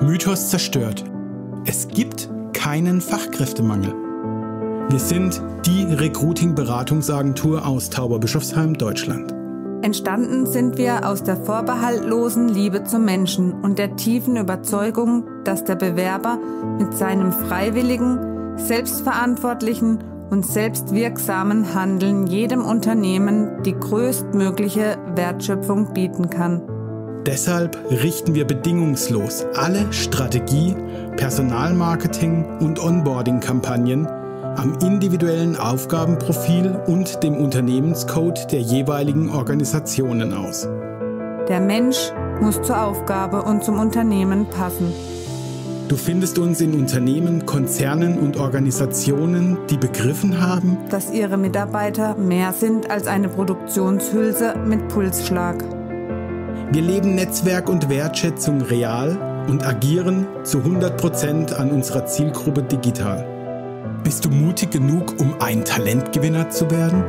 Mythos zerstört. Es gibt keinen Fachkräftemangel. Wir sind die Recruiting-Beratungsagentur aus Tauberbischofsheim, Deutschland. Entstanden sind wir aus der vorbehaltlosen Liebe zum Menschen und der tiefen Überzeugung, dass der Bewerber mit seinem freiwilligen, selbstverantwortlichen und selbstwirksamen Handeln jedem Unternehmen die größtmögliche Wertschöpfung bieten kann. Deshalb richten wir bedingungslos alle Strategie-, Personalmarketing- und Onboarding-Kampagnen am individuellen Aufgabenprofil und dem Unternehmenscode der jeweiligen Organisationen aus. Der Mensch muss zur Aufgabe und zum Unternehmen passen. Du findest uns in Unternehmen, Konzernen und Organisationen, die begriffen haben, dass ihre Mitarbeiter mehr sind als eine Produktionshülse mit Pulsschlag. Wir leben Netzwerk und Wertschätzung real und agieren zu 100% an unserer Zielgruppe digital. Bist du mutig genug, um ein Talentgewinner zu werden?